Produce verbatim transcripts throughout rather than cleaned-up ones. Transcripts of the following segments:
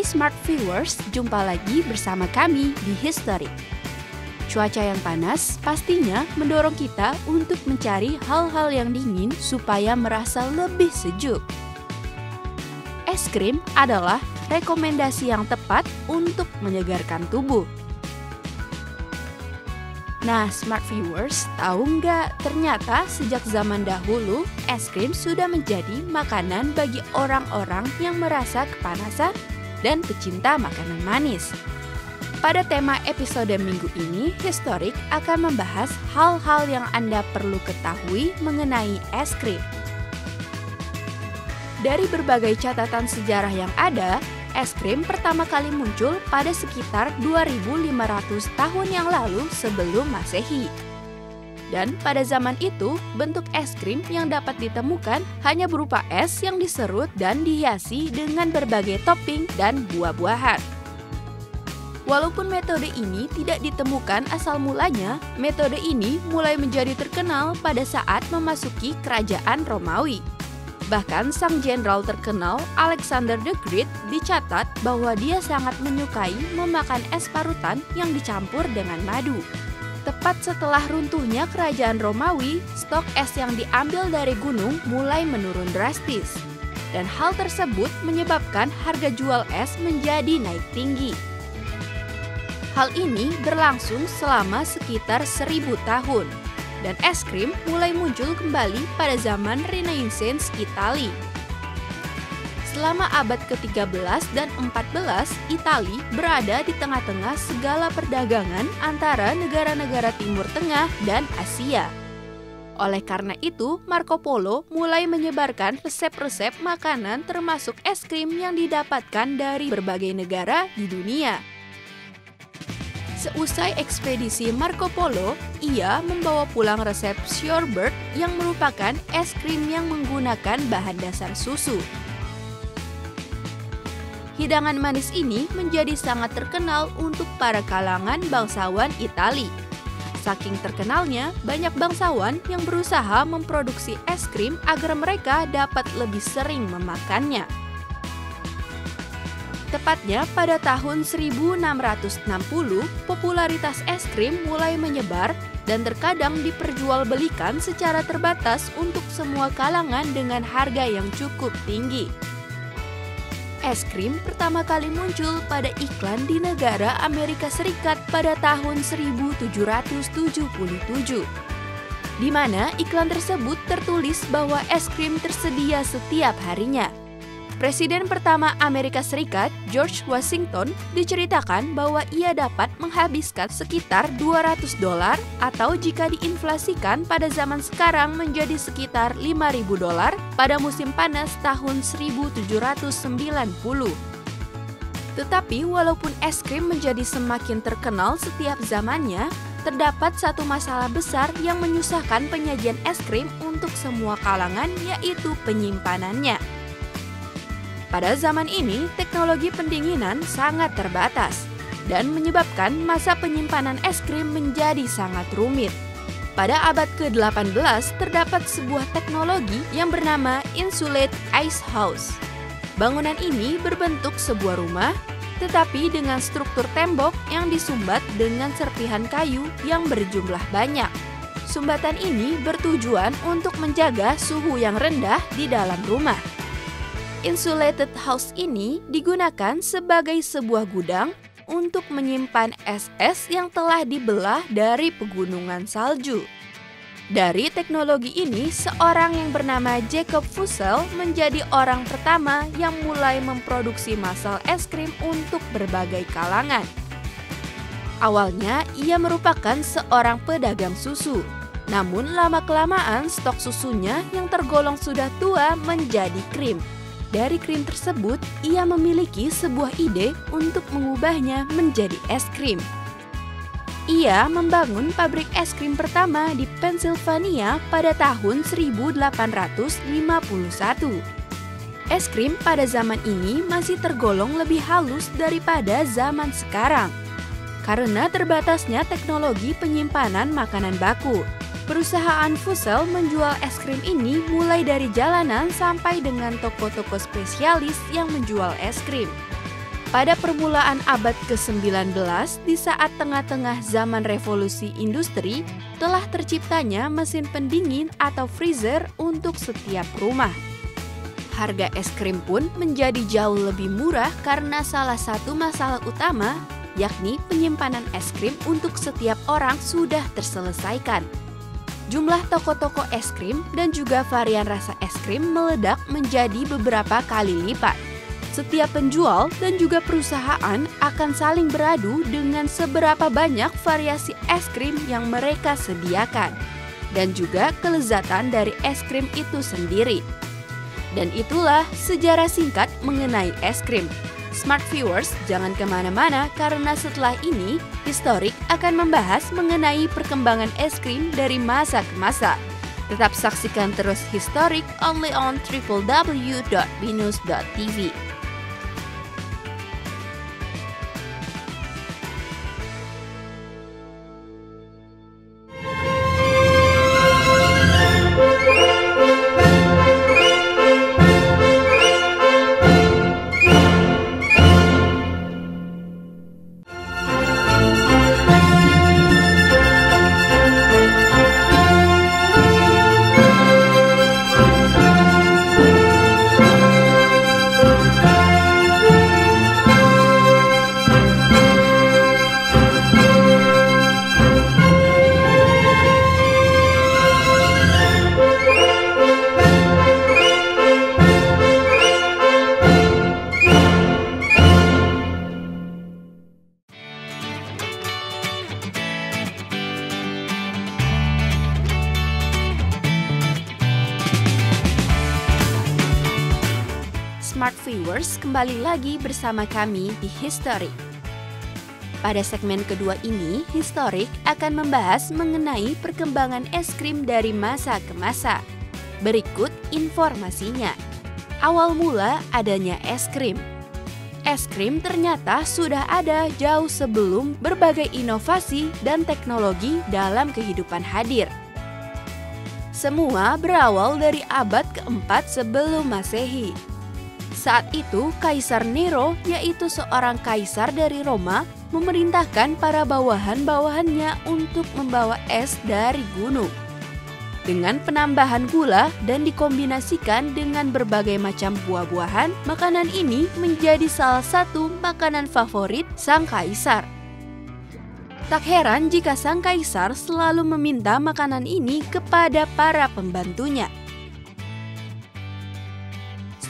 Hai Smart Viewers, jumpa lagi bersama kami di History. Cuaca yang panas pastinya mendorong kita untuk mencari hal-hal yang dingin supaya merasa lebih sejuk. Es krim adalah rekomendasi yang tepat untuk menyegarkan tubuh. Nah, Smart Viewers, tahu nggak? Ternyata sejak zaman dahulu, es krim sudah menjadi makanan bagi orang-orang yang merasa kepanasan dan pecinta makanan manis. Pada tema episode minggu ini, Historik akan membahas hal-hal yang Anda perlu ketahui mengenai es krim. Dari berbagai catatan sejarah yang ada, es krim pertama kali muncul pada sekitar dua ribu lima ratus tahun yang lalu sebelum Masehi. Dan pada zaman itu, bentuk es krim yang dapat ditemukan hanya berupa es yang diserut dan dihiasi dengan berbagai topping dan buah-buahan. Walaupun metode ini tidak ditemukan asal mulanya, metode ini mulai menjadi terkenal pada saat memasuki kerajaan Romawi. Bahkan sang jenderal terkenal Alexander the Great dicatat bahwa dia sangat menyukai memakan es parutan yang dicampur dengan madu. Tepat setelah runtuhnya kerajaan Romawi, stok es yang diambil dari gunung mulai menurun drastis. Dan hal tersebut menyebabkan harga jual es menjadi naik tinggi. Hal ini berlangsung selama sekitar seribu tahun. Dan es krim mulai muncul kembali pada zaman Renaissance Italia. Selama abad ke tiga belas dan ke empat belas, Italia berada di tengah-tengah segala perdagangan antara negara-negara Timur Tengah dan Asia. Oleh karena itu, Marco Polo mulai menyebarkan resep-resep makanan termasuk es krim yang didapatkan dari berbagai negara di dunia. Seusai ekspedisi Marco Polo, ia membawa pulang resep sherbet yang merupakan es krim yang menggunakan bahan dasar susu. Hidangan manis ini menjadi sangat terkenal untuk para kalangan bangsawan Italia. Saking terkenalnya, banyak bangsawan yang berusaha memproduksi es krim agar mereka dapat lebih sering memakannya. Tepatnya pada tahun seribu enam ratus enam puluh, popularitas es krim mulai menyebar dan terkadang diperjualbelikan secara terbatas untuk semua kalangan dengan harga yang cukup tinggi. Es krim pertama kali muncul pada iklan di negara Amerika Serikat pada tahun seribu tujuh ratus tujuh puluh tujuh. Di mana iklan tersebut tertulis bahwa es krim tersedia setiap harinya. Presiden pertama Amerika Serikat, George Washington, diceritakan bahwa ia dapat menghabiskan sekitar dua ratus dolar atau jika diinflasikan pada zaman sekarang menjadi sekitar lima ribu dolar pada musim panas tahun seribu tujuh ratus sembilan puluh. Tetapi walaupun es krim menjadi semakin terkenal setiap zamannya, terdapat satu masalah besar yang menyusahkan penyajian es krim untuk semua kalangan, yaitu penyimpanannya. Pada zaman ini, teknologi pendinginan sangat terbatas dan menyebabkan masa penyimpanan es krim menjadi sangat rumit. Pada abad ke delapan belas, terdapat sebuah teknologi yang bernama Insulated Ice House. Bangunan ini berbentuk sebuah rumah, tetapi dengan struktur tembok yang disumbat dengan serpihan kayu yang berjumlah banyak. Sumbatan ini bertujuan untuk menjaga suhu yang rendah di dalam rumah. Insulated house ini digunakan sebagai sebuah gudang untuk menyimpan es-es yang telah dibelah dari pegunungan salju. Dari teknologi ini, seorang yang bernama Jacob Fussell menjadi orang pertama yang mulai memproduksi massal es krim untuk berbagai kalangan. Awalnya, ia merupakan seorang pedagang susu. Namun, lama-kelamaan stok susunya yang tergolong sudah tua menjadi krim. Dari krim tersebut, ia memiliki sebuah ide untuk mengubahnya menjadi es krim. Ia membangun pabrik es krim pertama di Pennsylvania pada tahun seribu delapan ratus lima puluh satu. Es krim pada zaman ini masih tergolong lebih halus daripada zaman sekarang. Karena terbatasnya teknologi penyimpanan makanan baku, perusahaan Fussell menjual es krim ini mulai dari jalanan sampai dengan toko-toko spesialis yang menjual es krim. pada permulaan abad ke sembilan belas di saat tengah-tengah zaman revolusi industri telah terciptanya mesin pendingin atau freezer untuk setiap rumah. Harga es krim pun menjadi jauh lebih murah karena salah satu masalah utama yakni penyimpanan es krim untuk setiap orang sudah terselesaikan. Jumlah toko-toko es krim dan juga varian rasa es krim meledak menjadi beberapa kali lipat. Setiap penjual dan juga perusahaan akan saling beradu dengan seberapa banyak variasi es krim yang mereka sediakan, dan juga kelezatan dari es krim itu sendiri. Dan itulah sejarah singkat mengenai es krim. Smart viewers, jangan kemana-mana karena setelah ini, Historic akan membahas mengenai perkembangan es krim dari masa ke masa. Tetap saksikan terus Historic only on w w w dot binus dot t v. Kembali lagi bersama kami di History. Pada segmen kedua ini, Historic akan membahas mengenai perkembangan es krim dari masa ke masa. Berikut informasinya. Awal mula adanya es krim. Es krim ternyata sudah ada jauh sebelum berbagai inovasi dan teknologi dalam kehidupan hadir. Semua berawal dari abad keempat sebelum Masehi. Saat itu, Kaisar Nero, yaitu seorang kaisar dari Roma, memerintahkan para bawahan-bawahannya untuk membawa es dari gunung. Dengan penambahan gula dan dikombinasikan dengan berbagai macam buah-buahan, makanan ini menjadi salah satu makanan favorit sang kaisar. Tak heran jika sang kaisar selalu meminta makanan ini kepada para pembantunya.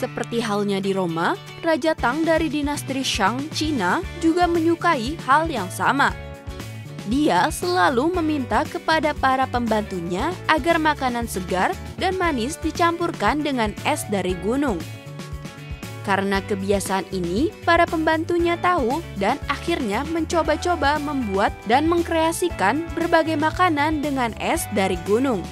Seperti halnya di Roma, Raja Tang dari dinasti Shang, Cina juga menyukai hal yang sama. Dia selalu meminta kepada para pembantunya agar makanan segar dan manis dicampurkan dengan es dari gunung. Karena kebiasaan ini, para pembantunya tahu dan akhirnya mencoba-coba membuat dan mengkreasikan berbagai makanan dengan es dari gunung.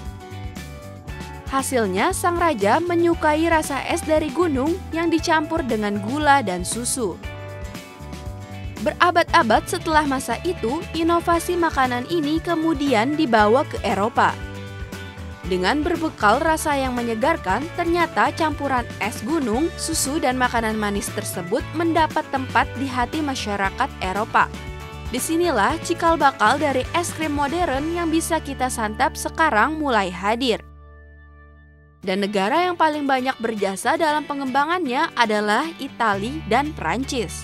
Hasilnya, sang raja menyukai rasa es dari gunung yang dicampur dengan gula dan susu. Berabad-abad setelah masa itu, inovasi makanan ini kemudian dibawa ke Eropa. Dengan berbekal rasa yang menyegarkan, ternyata campuran es gunung, susu, dan makanan manis tersebut mendapat tempat di hati masyarakat Eropa. Disinilah cikal bakal dari es krim modern yang bisa kita santap sekarang mulai hadir. Dan negara yang paling banyak berjasa dalam pengembangannya adalah Italia dan Perancis.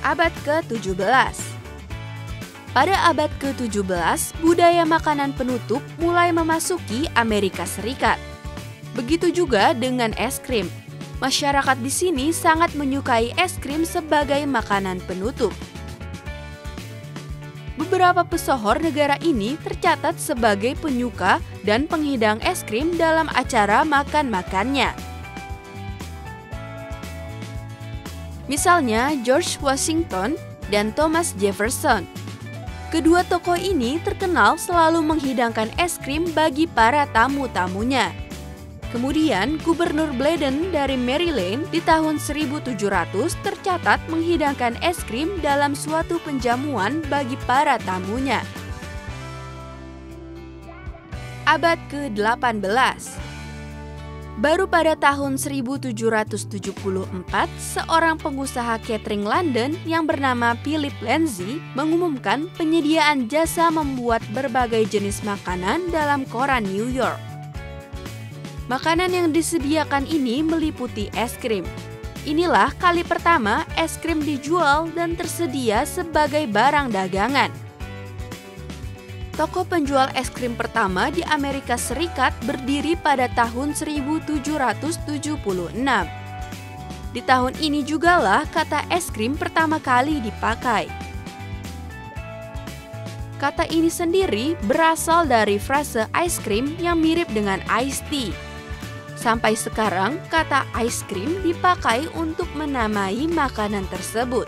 Abad ke tujuh belas. Pada abad ke tujuh belas, budaya makanan penutup mulai memasuki Amerika Serikat. Begitu juga dengan es krim. Masyarakat di sini sangat menyukai es krim sebagai makanan penutup. Beberapa pesohor negara ini tercatat sebagai penyuka dan penghidang es krim dalam acara makan-makannya. Misalnya George Washington dan Thomas Jefferson. Kedua tokoh ini terkenal selalu menghidangkan es krim bagi para tamu-tamunya. Kemudian Gubernur Bladen dari Maryland di tahun seribu tujuh ratus tercatat menghidangkan es krim dalam suatu penjamuan bagi para tamunya. Abad ke delapan belas. Baru pada tahun seribu tujuh ratus tujuh puluh empat, seorang pengusaha catering London yang bernama Philip Lenzi mengumumkan penyediaan jasa membuat berbagai jenis makanan dalam koran New York. Makanan yang disediakan ini meliputi es krim. Inilah kali pertama es krim dijual dan tersedia sebagai barang dagangan. Toko penjual es krim pertama di Amerika Serikat berdiri pada tahun seribu tujuh ratus tujuh puluh enam. Di tahun ini jugalah kata es krim pertama kali dipakai. Kata ini sendiri berasal dari frase ice cream yang mirip dengan iced tea. Sampai sekarang, kata ice cream dipakai untuk menamai makanan tersebut.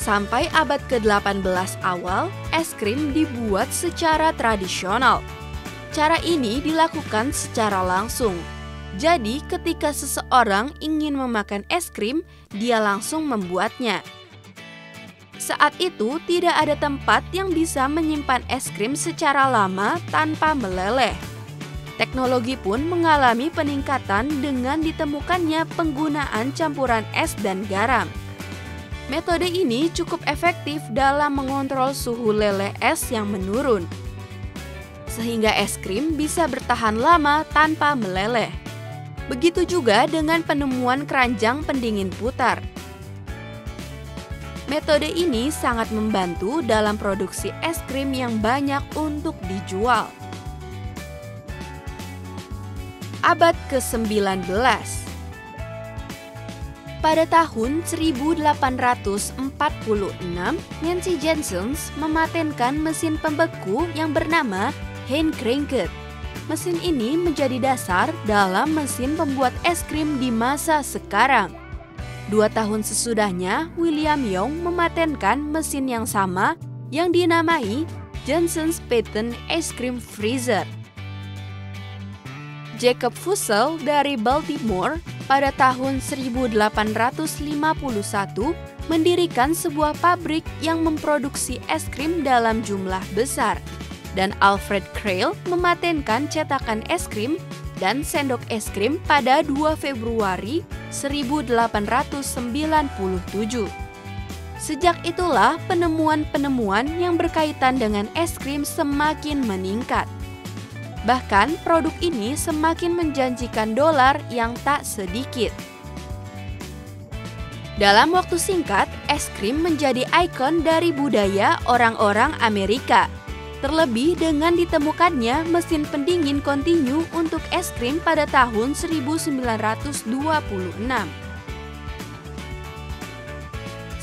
Sampai abad ke delapan belas awal, es krim dibuat secara tradisional. Cara ini dilakukan secara langsung. Jadi, ketika seseorang ingin memakan es krim, dia langsung membuatnya. Saat itu, tidak ada tempat yang bisa menyimpan es krim secara lama tanpa meleleh. Teknologi pun mengalami peningkatan dengan ditemukannya penggunaan campuran es dan garam. Metode ini cukup efektif dalam mengontrol suhu leleh es yang menurun, sehingga es krim bisa bertahan lama tanpa meleleh. Begitu juga dengan penemuan keranjang pendingin putar. Metode ini sangat membantu dalam produksi es krim yang banyak untuk dijual. Abad ke sembilan belas. Pada tahun seribu delapan ratus empat puluh enam, Nancy Jensen mematenkan mesin pembeku yang bernama Hand Cranked. Mesin ini menjadi dasar dalam mesin pembuat es krim di masa sekarang. Dua tahun sesudahnya, William Young mematenkan mesin yang sama yang dinamai Jensen Patent Ice Cream Freezer. Jacob Fussell dari Baltimore pada tahun seribu delapan ratus lima puluh satu mendirikan sebuah pabrik yang memproduksi es krim dalam jumlah besar. Dan Alfred Krail mematenkan cetakan es krim dan sendok es krim pada dua Februari seribu delapan ratus sembilan puluh tujuh. Sejak itulah penemuan-penemuan yang berkaitan dengan es krim semakin meningkat. Bahkan produk ini semakin menjanjikan dolar yang tak sedikit. Dalam waktu singkat, es krim menjadi ikon dari budaya orang-orang Amerika. Terlebih dengan ditemukannya mesin pendingin kontinu untuk es krim pada tahun seribu sembilan ratus dua puluh enam.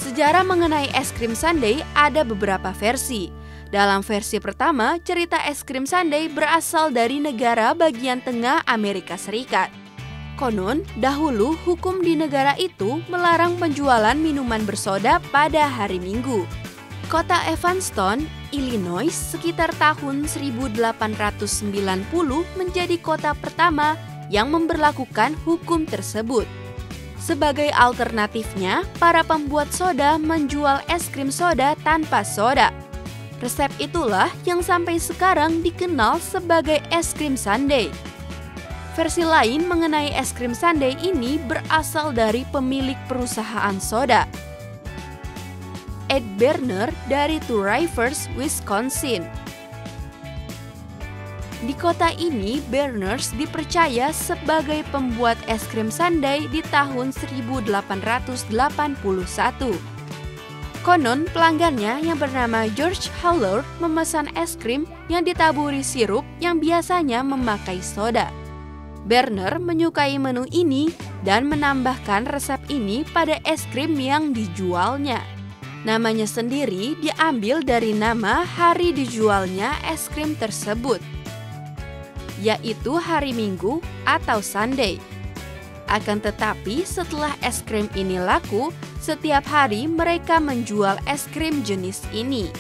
Sejarah mengenai es krim sundae ada beberapa versi. Dalam versi pertama, cerita es krim sundae berasal dari negara bagian tengah Amerika Serikat. Konon, dahulu hukum di negara itu melarang penjualan minuman bersoda pada hari Minggu. Kota Evanston, Illinois sekitar tahun seribu delapan ratus sembilan puluh menjadi kota pertama yang memberlakukan hukum tersebut. Sebagai alternatifnya, para pembuat soda menjual es krim soda tanpa soda. Resep itulah yang sampai sekarang dikenal sebagai es krim sundae. Versi lain mengenai es krim sundae ini berasal dari pemilik perusahaan soda, Ed Berner dari Two Rivers, Wisconsin. Di kota ini, Berner dipercaya sebagai pembuat es krim sundae di tahun seribu delapan ratus delapan puluh satu. Konon pelanggannya yang bernama George Hawley memesan es krim yang ditaburi sirup yang biasanya memakai soda. Berner menyukai menu ini dan menambahkan resep ini pada es krim yang dijualnya. Namanya sendiri diambil dari nama hari dijualnya es krim tersebut, yaitu hari Minggu atau Sunday. Akan tetapi setelah es krim ini laku, setiap hari mereka menjual es krim jenis ini.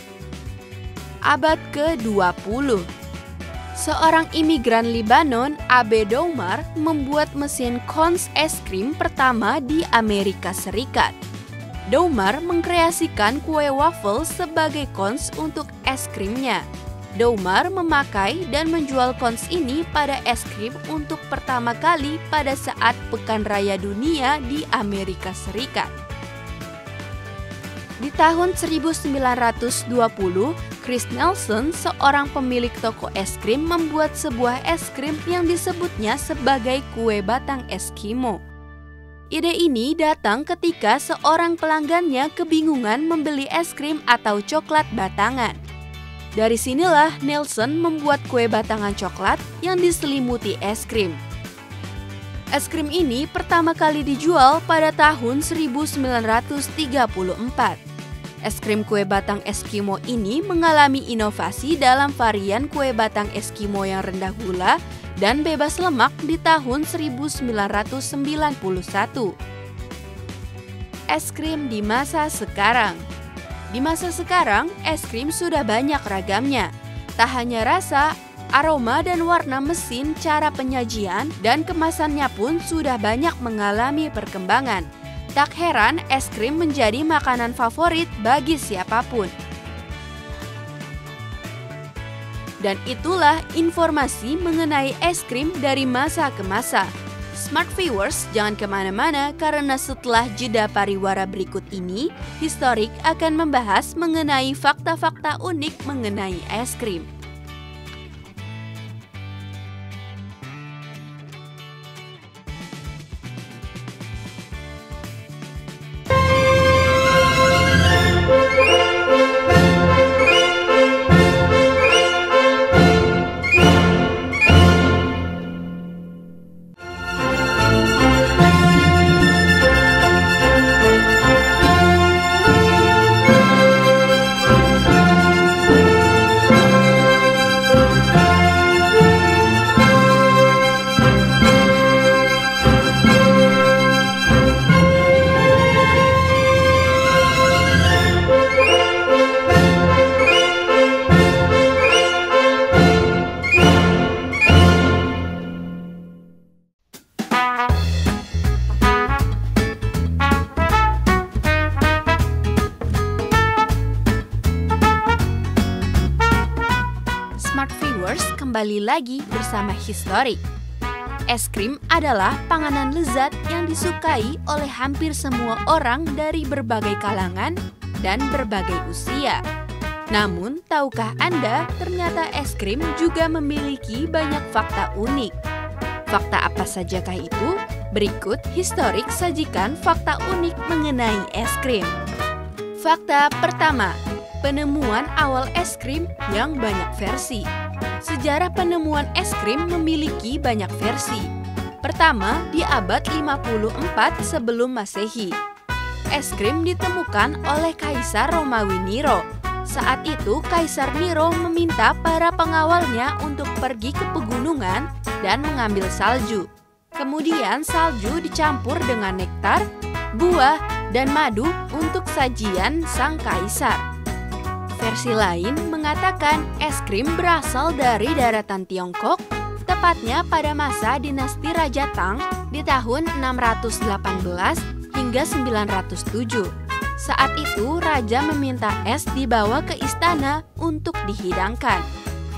Abad ke dua puluh. Seorang imigran Libanon, Abe Doumar, membuat mesin cones es krim pertama di Amerika Serikat. Doumar mengkreasikan kue waffle sebagai cones untuk es krimnya. Doumar memakai dan menjual cones ini pada es krim untuk pertama kali pada saat Pekan Raya Dunia di Amerika Serikat. Di tahun seribu sembilan ratus dua puluh, Chris Nelson, seorang pemilik toko es krim, membuat sebuah es krim yang disebutnya sebagai kue batang Eskimo. Ide ini datang ketika seorang pelanggannya kebingungan membeli es krim atau coklat batangan. Dari sinilah Nelson membuat kue batangan coklat yang diselimuti es krim. Es krim ini pertama kali dijual pada tahun seribu sembilan ratus tiga puluh empat. Es krim kue batang Eskimo ini mengalami inovasi dalam varian kue batang Eskimo yang rendah gula dan bebas lemak di tahun seribu sembilan ratus sembilan puluh satu. Es krim di masa sekarang. Di masa sekarang, es krim sudah banyak ragamnya. Tak hanya rasa, aroma dan warna mesin, cara penyajian, dan kemasannya pun sudah banyak mengalami perkembangan. Tak heran es krim menjadi makanan favorit bagi siapapun. Dan itulah informasi mengenai es krim dari masa ke masa. Smart viewers, jangan kemana-mana karena setelah jeda pariwara berikut ini, Historik akan membahas mengenai fakta-fakta unik mengenai es krim. Kembali lagi bersama Historik. Es krim adalah panganan lezat yang disukai oleh hampir semua orang dari berbagai kalangan dan berbagai usia. Namun, tahukah Anda ternyata es krim juga memiliki banyak fakta unik? Fakta apa sajakah itu? Berikut Historik sajikan fakta unik mengenai es krim. Fakta pertama, penemuan awal es krim yang banyak versi. Sejarah penemuan es krim memiliki banyak versi. Pertama, di abad lima puluh empat sebelum Masehi. Es krim ditemukan oleh Kaisar Romawi Nero. Saat itu, Kaisar Nero meminta para pengawalnya untuk pergi ke pegunungan dan mengambil salju. Kemudian, salju dicampur dengan nektar, buah, dan madu untuk sajian sang kaisar. Versi lain mengatakan es krim berasal dari daratan Tiongkok, tepatnya pada masa dinasti Raja Tang di tahun enam ratus delapan belas hingga sembilan ratus tujuh. Saat itu raja meminta es dibawa ke istana untuk dihidangkan.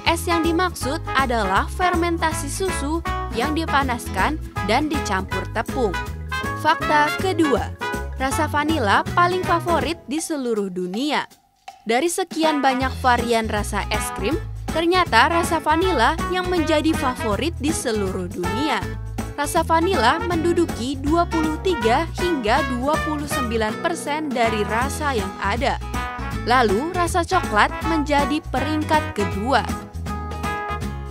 Es yang dimaksud adalah fermentasi susu yang dipanaskan dan dicampur tepung. Fakta kedua, rasa vanila paling favorit di seluruh dunia. Dari sekian banyak varian rasa es krim, ternyata rasa vanila yang menjadi favorit di seluruh dunia. Rasa vanila menduduki dua puluh tiga hingga dua puluh sembilan persen dari rasa yang ada. Lalu, rasa coklat menjadi peringkat kedua.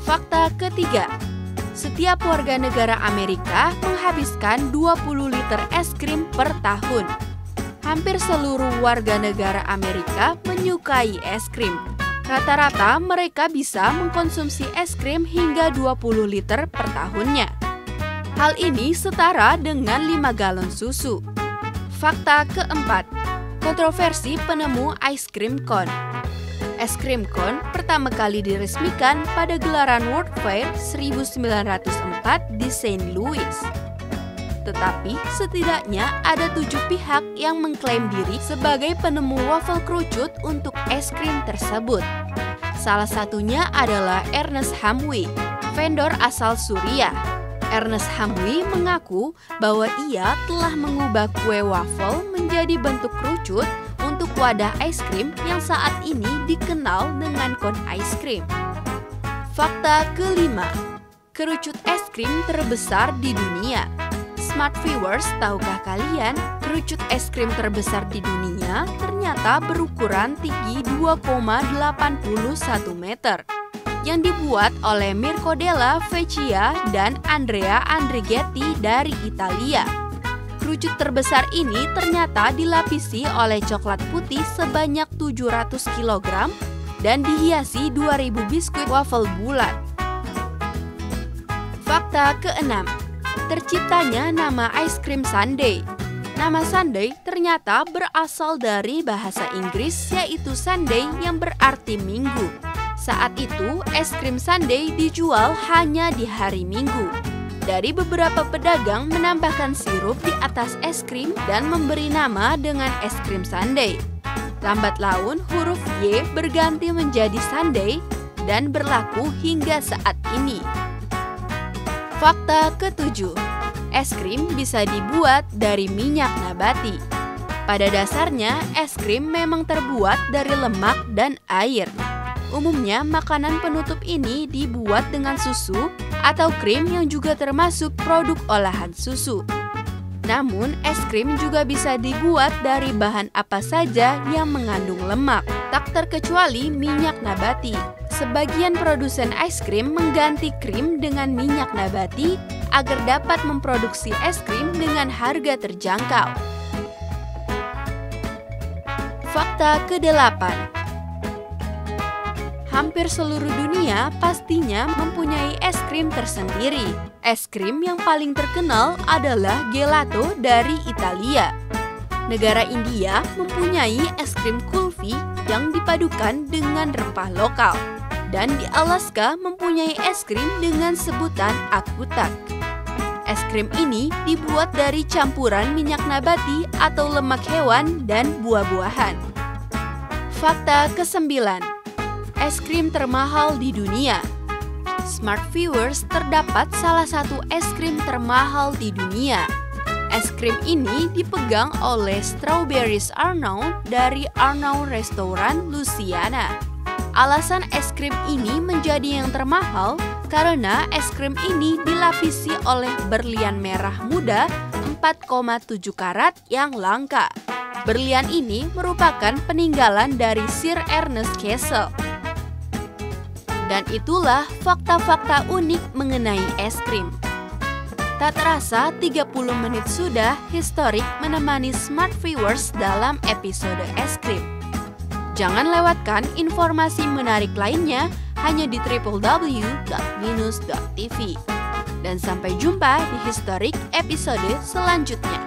Fakta ketiga, setiap warga negara Amerika menghabiskan dua puluh liter es krim per tahun. Hampir seluruh warga negara Amerika menyukai es krim. Rata-rata mereka bisa mengkonsumsi es krim hingga dua puluh liter per tahunnya. Hal ini setara dengan lima galon susu. Fakta keempat, kontroversi penemu ice cream cone. Es krim cone pertama kali diresmikan pada gelaran World Fair seribu sembilan ratus empat di Saint Louis. Tetapi setidaknya ada tujuh pihak yang mengklaim diri sebagai penemu waffle kerucut untuk es krim tersebut. Salah satunya adalah Ernest Hamwi, vendor asal Suriah. Ernest Hamwi mengaku bahwa ia telah mengubah kue waffle menjadi bentuk kerucut untuk wadah ice cream yang saat ini dikenal dengan cone ice cream. Fakta kelima, kerucut es krim terbesar di dunia. Smart viewers, tahukah kalian kerucut es krim terbesar di dunia ternyata berukuran tinggi dua koma delapan satu meter yang dibuat oleh Mirko Della Vecchia dan Andrea Andrighetti dari Italia. Kerucut terbesar ini ternyata dilapisi oleh coklat putih sebanyak tujuh ratus kilogram dan dihiasi dua ribu biskuit waffle bulat. Fakta keenam, terciptanya nama ice cream sundae. Nama sundae ternyata berasal dari bahasa Inggris, yaitu sundae yang berarti minggu. Saat itu, es krim sundae dijual hanya di hari Minggu. Dari beberapa pedagang menambahkan sirup di atas es krim dan memberi nama dengan es krim sundae. Lambat laun huruf Y berganti menjadi sundae dan berlaku hingga saat ini. Fakta ketujuh, es krim bisa dibuat dari minyak nabati. Pada dasarnya, es krim memang terbuat dari lemak dan air. Umumnya, makanan penutup ini dibuat dengan susu atau krim yang juga termasuk produk olahan susu. Namun, es krim juga bisa dibuat dari bahan apa saja yang mengandung lemak, tak terkecuali minyak nabati. Sebagian produsen es krim mengganti krim dengan minyak nabati agar dapat memproduksi es krim dengan harga terjangkau. Fakta kedelapan, hampir seluruh dunia pastinya mempunyai es krim tersendiri. Es krim yang paling terkenal adalah gelato dari Italia. Negara India mempunyai es krim kulfi yang dipadukan dengan rempah lokal. Dan di Alaska mempunyai es krim dengan sebutan akutak. Es krim ini dibuat dari campuran minyak nabati atau lemak hewan dan buah-buahan. Fakta kesembilan, es krim termahal di dunia. Smart viewers, terdapat salah satu es krim termahal di dunia. Es krim ini dipegang oleh Strawberries Arnaud dari Arnaud Restoran Louisiana. Alasan es krim ini menjadi yang termahal karena es krim ini dilapisi oleh berlian merah muda empat koma tujuh karat yang langka. Berlian ini merupakan peninggalan dari Sir Ernest Cassel. Dan itulah fakta-fakta unik mengenai es krim. Tak terasa tiga puluh menit sudah Historic menemani smart viewers dalam episode es krim. Jangan lewatkan informasi menarik lainnya hanya di w w w titik minus titik t v. Dan sampai jumpa di Historic episode selanjutnya.